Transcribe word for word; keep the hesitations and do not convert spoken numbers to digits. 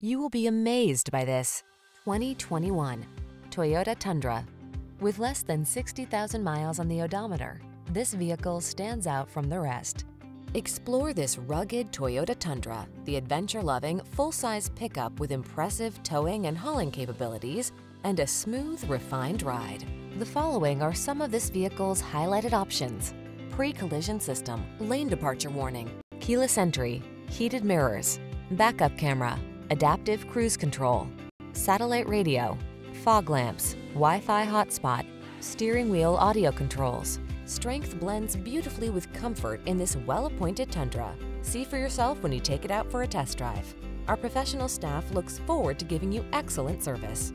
You will be amazed by this twenty twenty-one Toyota Tundra. With less than sixty thousand miles on the odometer, this vehicle stands out from the rest. Explore this rugged Toyota Tundra, the adventure-loving, full-size pickup with impressive towing and hauling capabilities and a smooth, refined ride. The following are some of this vehicle's highlighted options: pre-collision system, lane departure warning, keyless entry, heated mirrors, backup camera, adaptive cruise control, satellite radio, fog lamps, Wi-Fi hotspot, steering wheel audio controls. Strength blends beautifully with comfort in this well-appointed Tundra. See for yourself when you take it out for a test drive. Our professional staff looks forward to giving you excellent service.